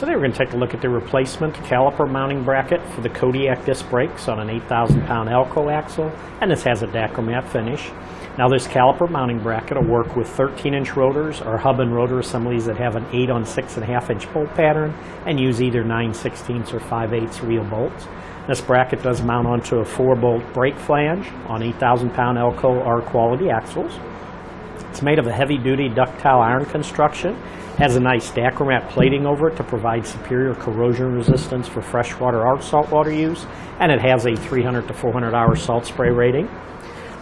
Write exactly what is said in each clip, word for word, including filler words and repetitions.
Today we're going to take a look at the replacement caliper mounting bracket for the Kodiak disc brakes on an eight thousand pound A L-K O axle, and this has a Dacromet finish. Now this caliper mounting bracket will work with thirteen inch rotors or hub and rotor assemblies that have an eight on six and a half inch bolt pattern and use either nine sixteenths or five eighths reel bolts. This bracket does mount onto a four bolt brake flange on eight thousand pound A L-K O R quality axles. It's made of a heavy-duty ductile iron construction, has a nice Dacromet plating over it to provide superior corrosion resistance for freshwater or saltwater use, and it has a three hundred to four hundred hour salt spray rating.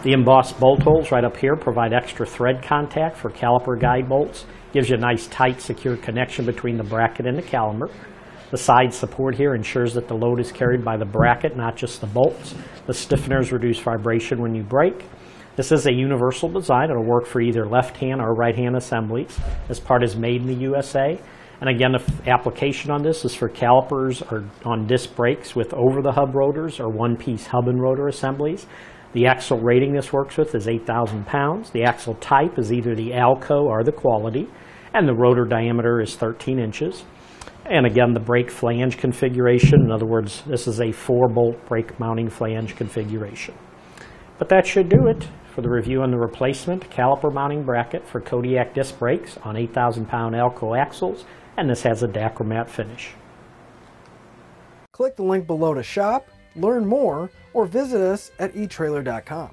The embossed bolt holes right up here provide extra thread contact for caliper guide bolts, gives you a nice tight secure connection between the bracket and the caliper. The side support here ensures that the load is carried by the bracket, not just the bolts. The stiffeners reduce vibration when you brake. This is a universal design. It'll work for either left-hand or right-hand assemblies. This part is made in the U S A. And again, the application on this is for calipers or on disc brakes with over-the-hub rotors or one-piece hub and rotor assemblies. The axle rating this works with is eight thousand pounds. The axle type is either the A L-K O or the quality. And the rotor diameter is thirteen inches. And again, the brake flange configuration. In other words, this is a four bolt brake mounting flange configuration. But that should do it for the review on the replacement caliper mounting bracket for Kodiak disc brakes on eight thousand pound A L-K O axles, and this has a Dacromet finish. Click the link below to shop, learn more, or visit us at e Trailer dot com.